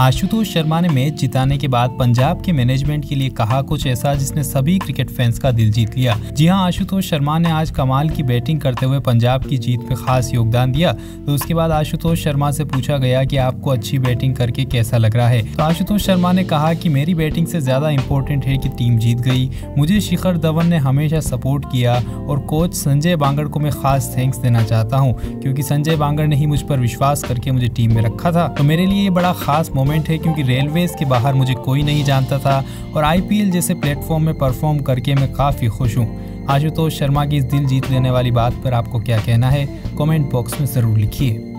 आशुतोष शर्मा ने मैच जिताने के बाद पंजाब के मैनेजमेंट के लिए कहा कुछ ऐसा जिसने सभी क्रिकेट फैंस का दिल जीत लिया। जी हां, आशुतोष शर्मा ने आज कमाल की बैटिंग करते हुए पंजाब की जीत में खास योगदान दिया। तो उसके बाद आशुतोष शर्मा से पूछा गया कि आपको अच्छी बैटिंग करके कैसा लग रहा है, तो आशुतोष शर्मा ने कहा कि मेरी बैटिंग से ज्यादा इम्पोर्टेंट है कि टीम जीत गई। मुझे शिखर धवन ने हमेशा सपोर्ट किया और कोच संजय बांगड़ को मैं खास थैंक्स देना चाहता हूं, क्योंकि संजय बांगड़ ने ही मुझ पर विश्वास करके मुझे टीम में रखा था। तो मेरे लिए ये बड़ा खास मोमेंट है, क्योंकि रेलवेज के बाहर मुझे कोई नहीं जानता था और आईपीएल जैसे प्लेटफॉर्म में परफॉर्म करके मैं काफ़ी खुश हूं। आशुतोष शर्मा की इस दिल जीत लेने वाली बात पर आपको क्या कहना है, कमेंट बॉक्स में ज़रूर लिखिए।